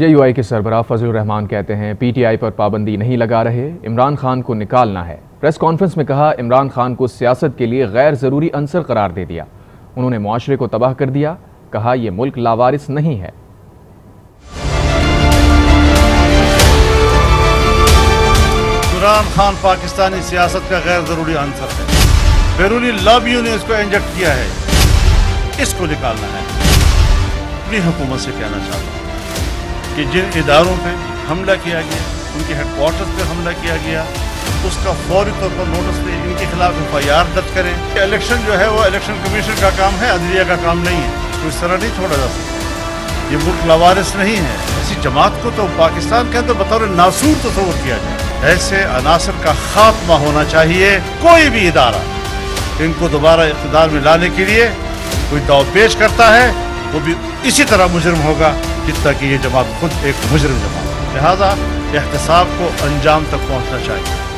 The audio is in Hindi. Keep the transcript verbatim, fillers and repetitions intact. जे यू आई के सरबराह फजल रहमान कहते हैं पीटीआई पर पाबंदी नहीं लगा रहे, इमरान खान को निकालना है। प्रेस कॉन्फ्रेंस में कहा, इमरान खान को सियासत के लिए गैर ज़रूरी अंसर करार दे दिया। उन्होंने माशरे को तबाह कर दिया। कहा, ये मुल्क लावारिस नहीं है। इमरान खान पाकिस्तानी सियासत का गैर ज़रूरी अंसर है। बैरूनी लॉबियों ने इसको इंजेक्ट किया है। इसको निकालना है। अपनी हुकूमत से कहना चाहता हूँ कि जिन इदारों पे हमला किया गया, उनके हेडक्वार्टर्स पे हमला किया गया, उसका फौरी तौर पर नोटिस दें, इनके खिलाफ एफ आई आर दर्ज करें। इलेक्शन जो है वो इलेक्शन कमीशन का काम है, अदलिया का काम नहीं है। तो इस तरह नहीं छोड़ा जा सकता। ये मुल्क लावारिस नहीं है। इसी जमात को तो पाकिस्तान के अंदर बतौर नासूर तस्वर किया जाए। ऐसे अनासर का खात्मा होना चाहिए। कोई भी इदारा इनको दोबारा इख्तियार में लाने के लिए कोई दाव पेश करता है, वो भी इसी तरह मुजरिम होगा जितना कि ये जमात खुद एक मुजरिम जमात। लिहाजा एहतसाब को अंजाम तक पहुँचना चाहिए।